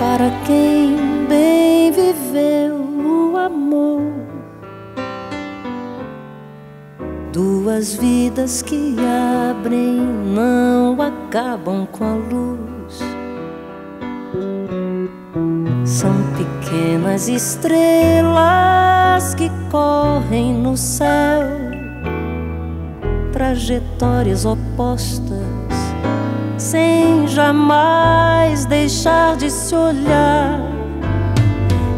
para quem bem viveu o amor. Duas vidas que abrem, não acabam com a luz. São pequenas estrelas que correm no céu, trajetórias opostas, sem jamais deixar de se olhar.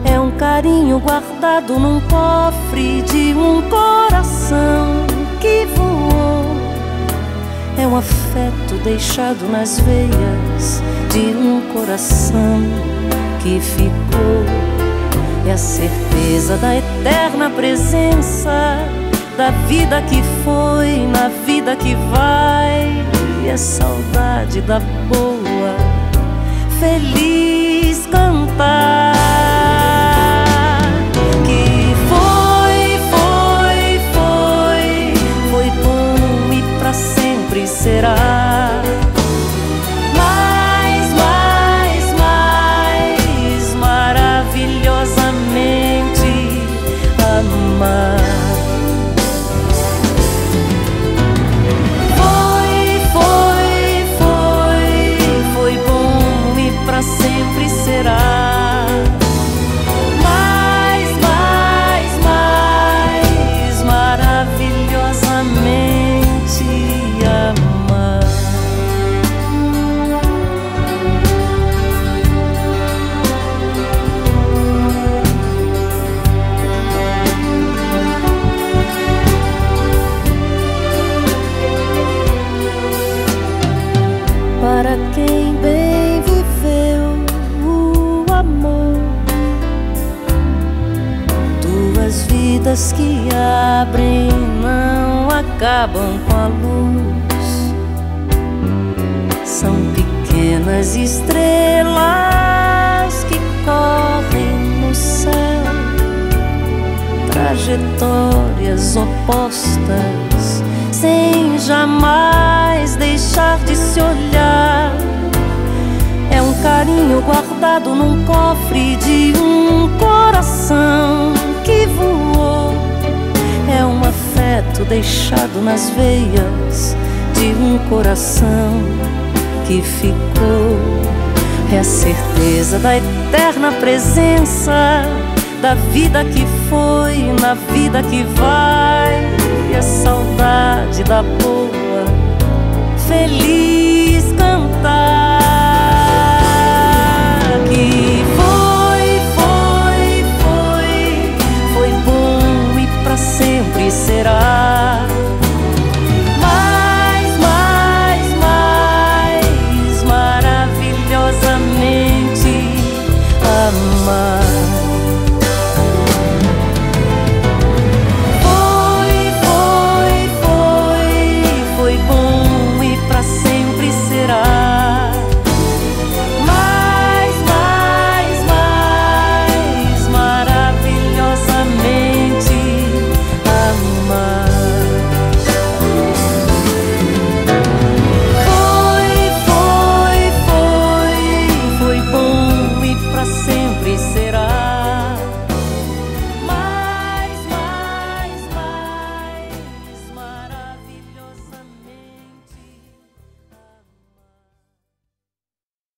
É um carinho guardado num cofre de um coração que voou. É um afeto deixado nas veias de um coração que ficou. É a certeza da eterna presença da vida que foi, na vida que vai. E a saudade da boa, feliz cantar. Que foi bom e pra sempre será. Mais maravilhosamente amar. Sempre será. Mais maravilhosamente amar. Para quem bem vidas que abrem, não acabam com a luz. São pequenas estrelas que correm no céu, trajetórias opostas, sem jamais deixar de se olhar. É um carinho guardado num cofre de um coração que voou. É um afeto deixado nas veias de um coração que ficou. É a certeza da eterna presença da vida que foi, na vida que vai. E a saudade da boa, feliz cantar.